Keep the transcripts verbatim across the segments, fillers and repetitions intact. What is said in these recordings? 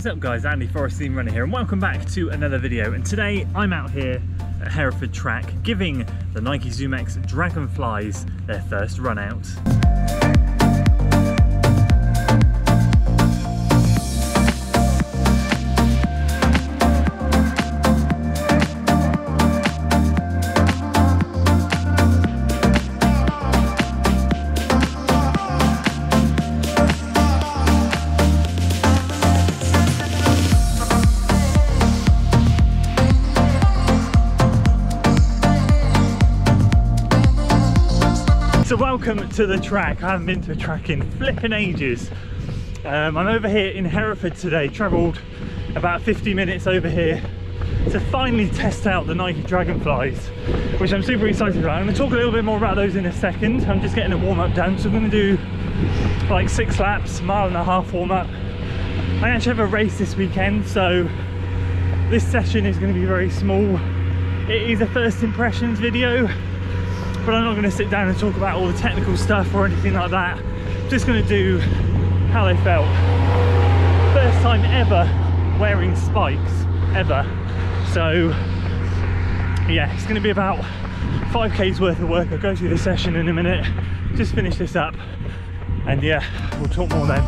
What is up guys, Andy, Forest Theme Runner here, and welcome back to another video. And today I'm out here at Hereford Track giving the Nike ZoomX Dragonflies their first run out. So welcome to the track. I haven't been to a track in flipping ages. Um, I'm over here in Hereford today, travelled about fifty minutes over here to finally test out the Nike Dragonflies, which I'm super excited about. I'm going to talk a little bit more about those in a second. I'm just getting a warm-up down, so I'm going to do like six laps, mile and a half warm-up. I actually have a race this weekend, so this session is going to be very small. It is a first impressions video, but I'm not going to sit down and talk about all the technical stuff or anything like that. I'm just going to do how they felt. First time ever wearing spikes, ever. So yeah, it's going to be about five K's worth of work. I'll go through the session in a minute, just finish this up, and yeah, we'll talk more then.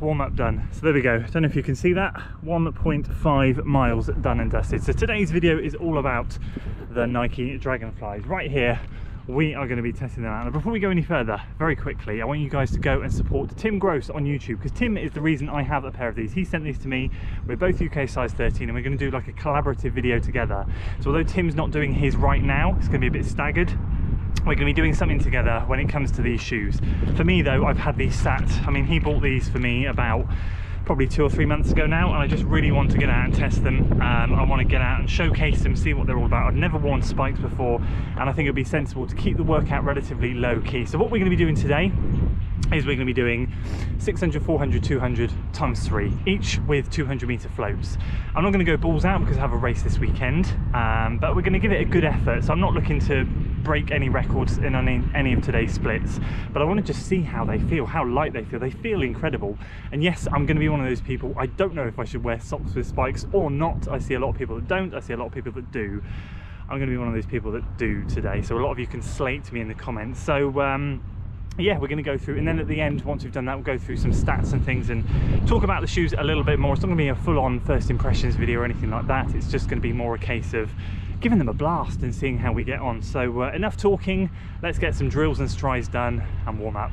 Warm-up done. So there we go. Don't know if you can see that. one point five miles done and dusted. So today's video is all about the Nike Dragonflies. Right here we are going to be testing them out. And before we go any further, very quickly, I want you guys to go and support Tim Grose on YouTube, because Tim is the reason I have a pair of these. He sent these to me. We're both U K size thirteen, and we're going to do like a collaborative video together. So although Tim's not doing his right now, it's going to be a bit staggered. We're going to be doing something together when it comes to these shoes. For me though, I've had these sat, I mean he bought these for me about probably two or three months ago now, and I just really want to get out and test them. Um, I want to get out and showcase them, see what they're all about. I've never worn spikes before, and I think it would be sensible to keep the workout relatively low key. So what we're going to be doing today is we're going to be doing six hundred, four hundred, two hundred times three, each with two hundred meter floats. I'm not going to go balls out because I have a race this weekend, um, but we're going to give it a good effort. So I'm not looking to break any records in any, any of today's splits, but I want to just see how they feel, how light they feel. They feel incredible. And yes, I'm going to be one of those people, I don't know if I should wear socks with spikes or not. I see a lot of people that don't, I see a lot of people that do. I'm going to be one of those people that do today, so a lot of you can slate me in the comments. So um yeah, we're going to go through, and then at the end, once we've done that, we'll go through some stats and things and talk about the shoes a little bit more. It's not going to be a full-on first impressions video or anything like that. It's just going to be more a case of giving them a blast and seeing how we get on. So uh, enough talking, let's get some drills and strides done and warm up.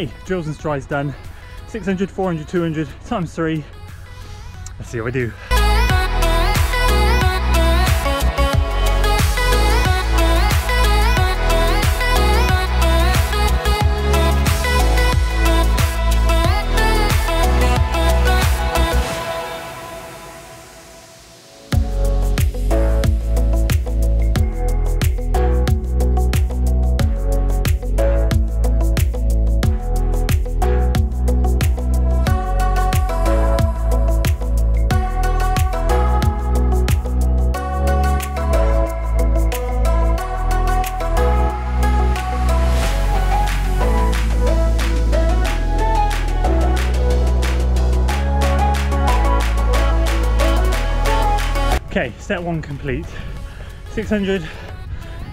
Okay, drills and strides done. six hundred, four hundred, two hundred times three. Let's see how we do. set one complete. six hundred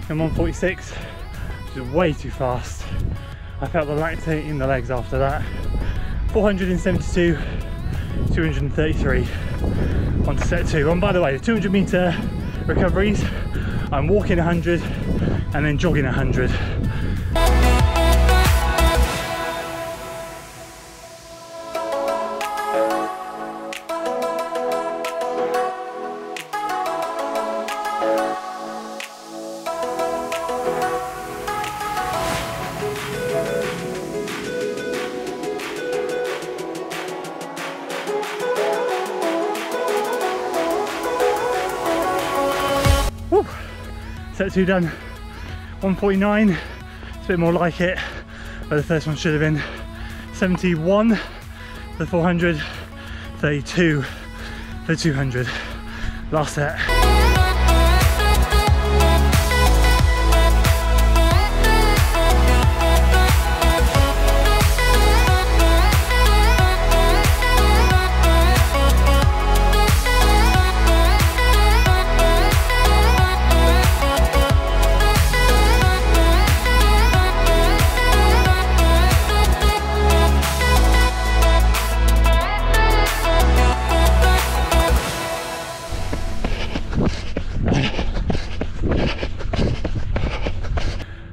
and one forty-six, which is way too fast. I felt the lactate in the legs after that. four hundred seventy-two, two hundred thirty-three. On to set two. And by the way, the two hundred meter recoveries, I'm walking one hundred and then jogging one hundred. Set two done, one forty-nine, it's a bit more like it, but the first one should have been seventy-one for the four hundred, thirty-two for the two hundred, last set.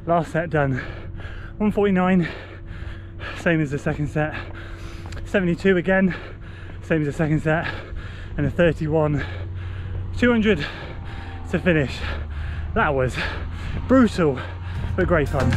Last set done, one forty-nine, same as the second set, seventy-two again, same as the second set, and a thirty-one, two hundred to finish. That was brutal, but great fun.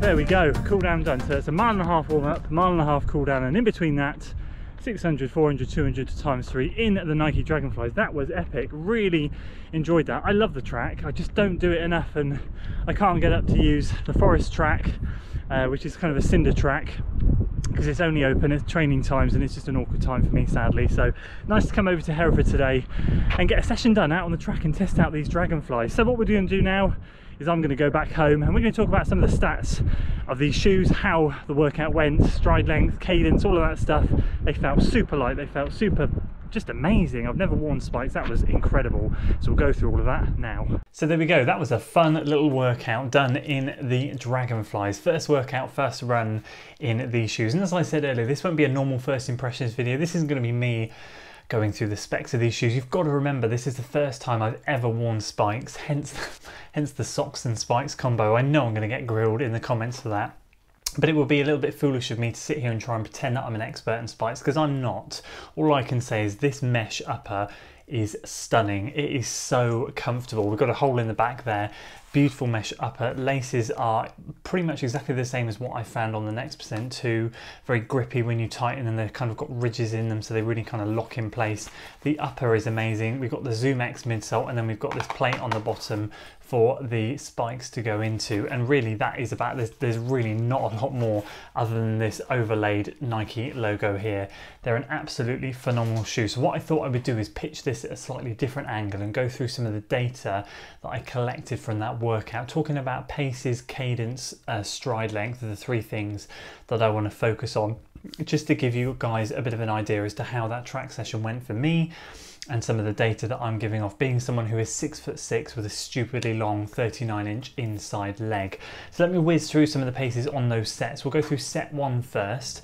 There we go, cool down done. So it's a mile and a half warm up, mile and a half cool down, and in between that, six hundred, four hundred, two hundred to times three in the Nike Dragonflies. That was epic, really enjoyed that. I love the track, I just don't do it enough, and I can't get up to use the forest track, uh, which is kind of a cinder track, because it's only open at training times and it's just an awkward time for me, sadly. So nice to come over to Hereford today and get a session done out on the track and test out these Dragonflies. So what we're going to do now is I'm going to go back home and we're going to talk about some of the stats of these shoes, how the workout went, stride length, cadence, all of that stuff. They felt super light, they felt super just amazing. I've never worn spikes, that was incredible. So we'll go through all of that now. So there we go, that was a fun little workout done in the Dragonflies. First workout, first run in these shoes. And as I said earlier, this won't be a normal first impressions video. This isn't going to be me going through the specs of these shoes. You've got to remember, this is the first time I've ever worn spikes, hence the, hence the socks and spikes combo. I know I'm going to get grilled in the comments for that. But it would be a little bit foolish of me to sit here and try and pretend that I'm an expert in spikes, because I'm not. All I can say is this mesh upper is stunning. It is so comfortable. We've got a hole in the back there. Beautiful mesh upper. Laces are pretty much exactly the same as what I found on the Next Percent two. Very grippy when you tighten, and they've kind of got ridges in them, so they really kind of lock in place. The upper is amazing. We've got the ZoomX midsole, and then we've got this plate on the bottom for the spikes to go into. And really that is about this. There's really not a lot more other than this overlaid Nike logo here. They're an absolutely phenomenal shoe. So what I thought I would do is pitch this at a slightly different angle and go through some of the data that I collected from that workout, talking about paces, cadence, uh, stride length are the three things that I want to focus on, just to give you guys a bit of an idea as to how that track session went for me and some of the data that I'm giving off, being someone who is six foot six with a stupidly long thirty-nine inch inside leg. So let me whiz through some of the paces on those sets. We'll go through set one first.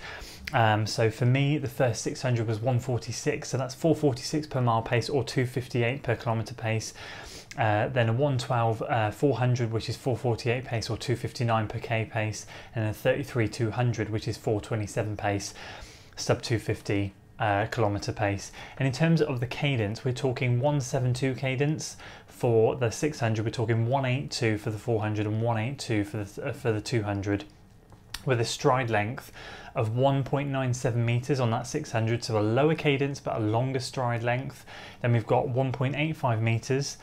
Um, so for me, the first six hundred was one forty-six, so that's four forty-six per mile pace or two fifty-eight per kilometre pace. Uh, then a one twelve uh, four hundred, which is four forty-eight pace or two fifty-nine per K pace, and a thirty-three two hundred, which is four twenty-seven pace, sub two fifty uh, kilometre pace. And in terms of the cadence, we're talking one seventy-two cadence for the six hundred, we're talking one eighty-two for the four hundred and one eighty-two for the, uh, for the two hundred, with a stride length of one point nine seven meters on that six hundred, so a lower cadence but a longer stride length. Then we've got one point eight five meters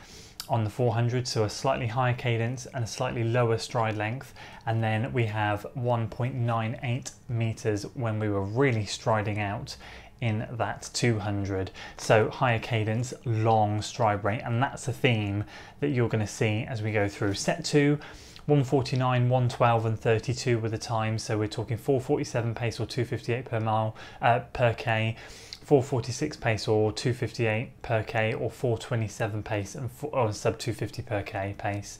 on the four hundred, so a slightly higher cadence and a slightly lower stride length, and then we have one point nine eight meters when we were really striding out in that two hundred. So higher cadence, long stride rate, and that's a theme that you're going to see as we go through set two. one forty-nine, one twelve and thirty-two were the times, so we're talking four forty-seven pace or two fifty-eight per mile uh, per K, four forty-six pace or two fifty-eight per K, or four twenty-seven pace and four, or sub two fifty per K pace.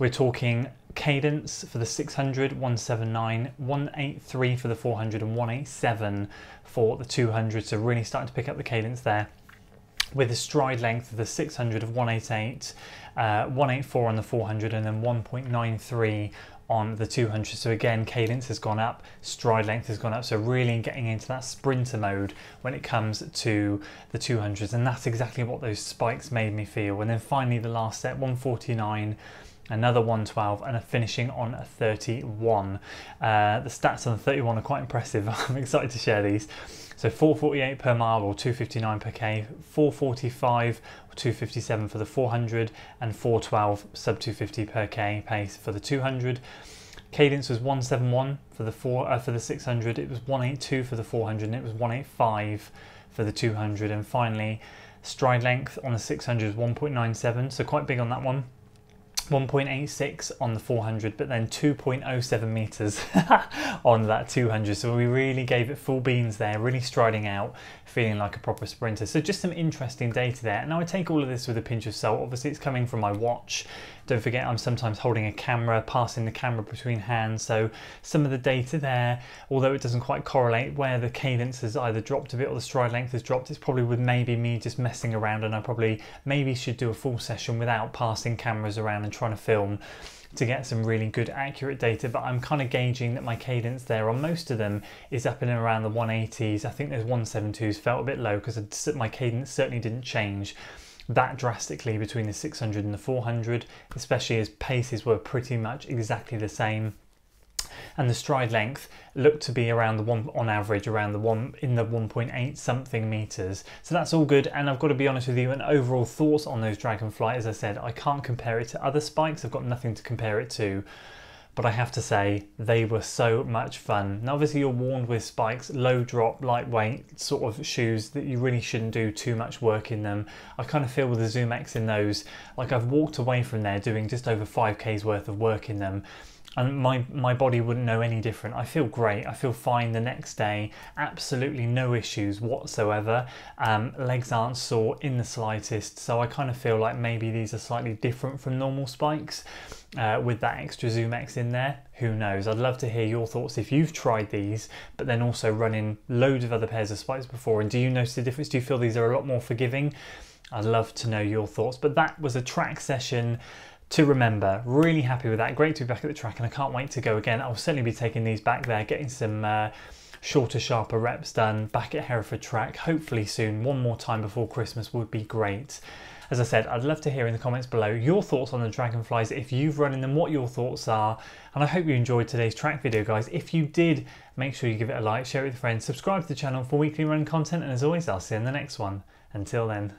We're talking cadence for the six hundred, one seventy-nine, one eighty-three for the four hundred and one eighty-seven for the two hundred, so really starting to pick up the cadence there, with a stride length of the six hundred of one eighty-eight, uh, one eighty-four on the four hundred, and then one point nine three on the two hundred. So again, cadence has gone up, stride length has gone up, so really getting into that sprinter mode when it comes to the two hundreds, and that's exactly what those spikes made me feel. And then finally the last set, one forty-nine, another one twelve, and a finishing on a thirty-one. Uh, the stats on the thirty-one are quite impressive. I'm excited to share these. So four forty-eight per mile or two fifty-nine per K, four forty-five or two fifty-seven for the four hundred, and four twelve sub two fifty per K pace for the two hundred. Cadence was one seventy-one for the four uh, for the six hundred, it was one eighty-two for the four hundred, and it was one eighty-five for the two hundred. And finally, stride length on the six hundred is one point nine seven, so quite big on that one. one point eight six on the four hundred, but then two point oh seven meters on that two hundred. So we really gave it full beans there, really striding out, feeling like a proper sprinter. So just some interesting data there. And I would take all of this with a pinch of salt. Obviously it's coming from my watch. Don't forget I'm sometimes holding a camera, passing the camera between hands. So some of the data there, although it doesn't quite correlate, where the cadence has either dropped a bit or the stride length has dropped, it's probably with maybe me just messing around, and I probably maybe should do a full session without passing cameras around and trying to film to get some really good accurate data. But I'm kind of gauging that my cadence there on most of them is up and around the one eighties. I think those one seventy-twos felt a bit low because my cadence certainly didn't change that drastically between the six hundred and the four hundred, especially as paces were pretty much exactly the same. And the stride length looked to be around the one, on average, around the one in the one point eight something meters. So that's all good. And I've got to be honest with you, and overall thoughts on those Dragonfly, as I said, I can't compare it to other spikes. I've got nothing to compare it to. But I have to say, they were so much fun. Now obviously you're warned with spikes, low drop, lightweight sort of shoes, that you really shouldn't do too much work in them. I kind of feel with the ZoomX in those, like I've walked away from there doing just over five K's worth of work in them, and my, my body wouldn't know any different. I feel great, I feel fine the next day, absolutely no issues whatsoever. Um, legs aren't sore in the slightest, so I kind of feel like maybe these are slightly different from normal spikes uh, with that extra ZoomX in there. Who knows? I'd love to hear your thoughts if you've tried these, but then also run in loads of other pairs of spikes before, and do you notice the difference? Do you feel these are a lot more forgiving? I'd love to know your thoughts. But that was a track session to remember. Really happy with that. Great to be back at the track, and I can't wait to go again. I'll certainly be taking these back there, getting some uh, shorter, sharper reps done back at Hereford Track, hopefully soon. One more time before Christmas would be great. As I said, I'd love to hear in the comments below your thoughts on the Dragonflies, if you've run in them, what your thoughts are. And I hope you enjoyed today's track video, guys. If you did, make sure you give it a like, share it with friends, subscribe to the channel for weekly run content, and as always, I'll see you in the next one. Until then.